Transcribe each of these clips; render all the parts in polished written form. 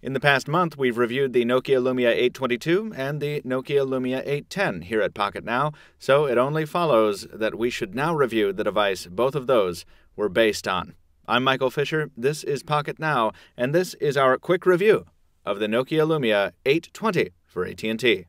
In the past month, we've reviewed the Nokia Lumia 822 and the Nokia Lumia 810 here at PocketNow, so it only follows that we should now review the device both of those were based on. I'm Michael Fisher, this is PocketNow, and this is our quick review of the Nokia Lumia 820 for AT&T.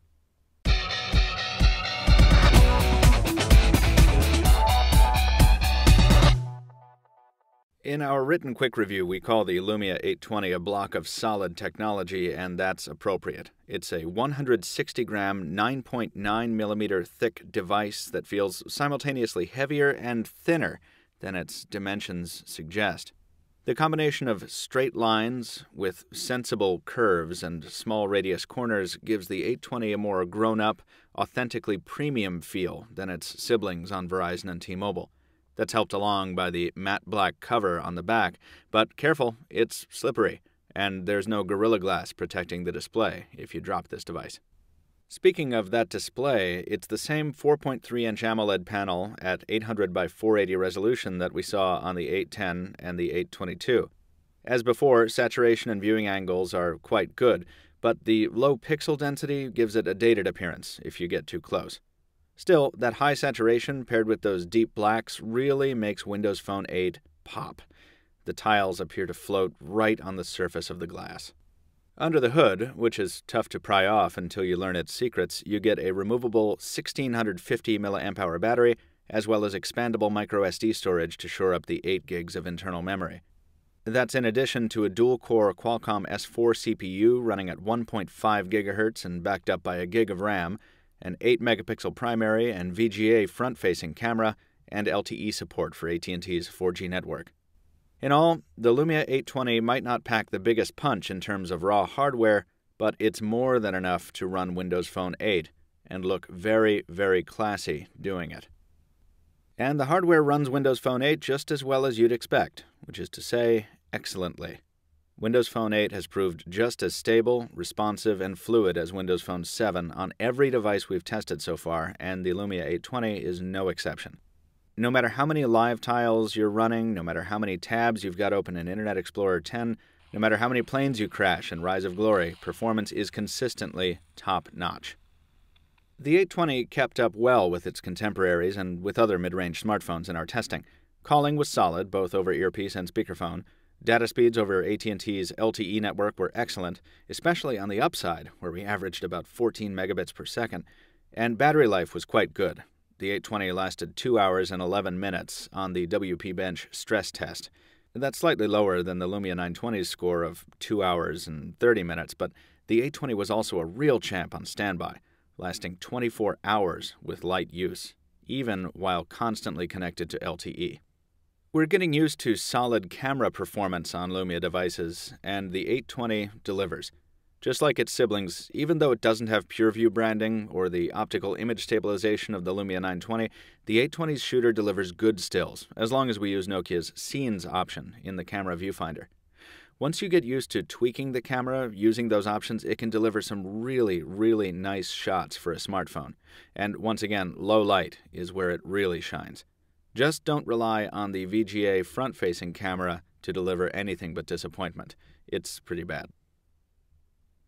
In our written quick review, we call the Lumia 820 a block of solid technology, and that's appropriate. It's a 160-gram, 9.9mm thick device that feels simultaneously heavier and thinner than its dimensions suggest. The combination of straight lines with sensible curves and small radius corners gives the 820 a more grown-up, authentically premium feel than its siblings on Verizon and T-Mobile. That's helped along by the matte black cover on the back, but careful, it's slippery, and there's no Gorilla Glass protecting the display if you drop this device. Speaking of that display, it's the same 4.3-inch AMOLED panel at 800 by 480 resolution that we saw on the 810 and the 822. As before, saturation and viewing angles are quite good, but the low pixel density gives it a dated appearance if you get too close. Still, that high saturation paired with those deep blacks really makes Windows Phone 8 pop. The tiles appear to float right on the surface of the glass. Under the hood, which is tough to pry off until you learn its secrets, you get a removable 1650 mAh battery as well as expandable microSD storage to shore up the 8 gigs of internal memory. That's in addition to a dual-core Qualcomm S4 CPU running at 1.5 GHz and backed up by a gig of RAM, an 8-megapixel primary and VGA front-facing camera, and LTE support for AT&T's 4G network. In all, the Lumia 820 might not pack the biggest punch in terms of raw hardware, but it's more than enough to run Windows Phone 8 and look very, very classy doing it. And the hardware runs Windows Phone 8 just as well as you'd expect, which is to say, excellently. Windows Phone 8 has proved just as stable, responsive, and fluid as Windows Phone 7 on every device we've tested so far, and the Lumia 820 is no exception. No matter how many live tiles you're running, no matter how many tabs you've got open in Internet Explorer 10, no matter how many planes you crash in Rise of Glory, performance is consistently top-notch. The 820 kept up well with its contemporaries and with other mid-range smartphones in our testing. Calling was solid, both over earpiece and speakerphone. Data speeds over AT&T's LTE network were excellent, especially on the upside, where we averaged about 14 megabits per second, and battery life was quite good. The 820 lasted 2 hours and 11 minutes on the WP Bench stress test. That's slightly lower than the Lumia 920's score of 2 hours and 30 minutes, but the 820 was also a real champ on standby, lasting 24 hours with light use, even while constantly connected to LTE. We're getting used to solid camera performance on Lumia devices, and the 820 delivers. Just like its siblings, even though it doesn't have PureView branding or the optical image stabilization of the Lumia 920, the 820's shooter delivers good stills, as long as we use Nokia's Scenes option in the camera viewfinder. Once you get used to tweaking the camera using those options, it can deliver some really, really nice shots for a smartphone. And once again, low light is where it really shines. Just don't rely on the VGA front-facing camera to deliver anything but disappointment. It's pretty bad.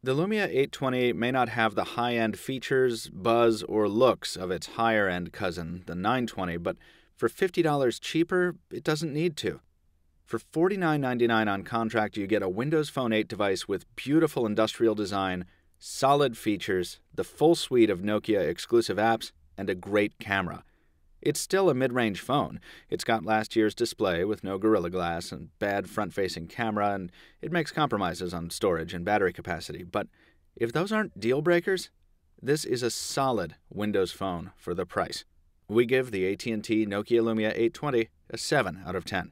The Lumia 820 may not have the high-end features, buzz, or looks of its higher-end cousin, the 920, but for $50 cheaper, it doesn't need to. For $49.99 on contract, you get a Windows Phone 8 device with beautiful industrial design, solid features, the full suite of Nokia exclusive apps, and a great camera. It's still a mid-range phone. It's got last year's display with no Gorilla Glass and bad front-facing camera, and it makes compromises on storage and battery capacity. But if those aren't deal-breakers, this is a solid Windows phone for the price. We give the AT&T Nokia Lumia 820 a 7 out of 10.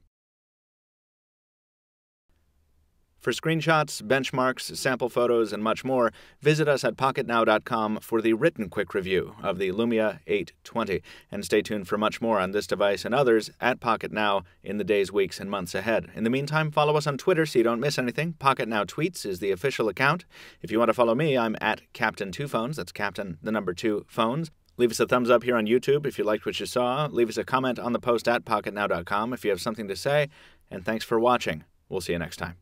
For screenshots, benchmarks, sample photos, and much more, visit us at pocketnow.com for the written quick review of the Lumia 820. And stay tuned for much more on this device and others at PocketNow in the days, weeks, and months ahead. In the meantime, follow us on Twitter so you don't miss anything. PocketNow Tweets is the official account. If you want to follow me, I'm at Captain Two Phones. That's Captain, the number 2, Phones. Leave us a thumbs up here on YouTube if you liked what you saw. Leave us a comment on the post at pocketnow.com if you have something to say. And thanks for watching. We'll see you next time.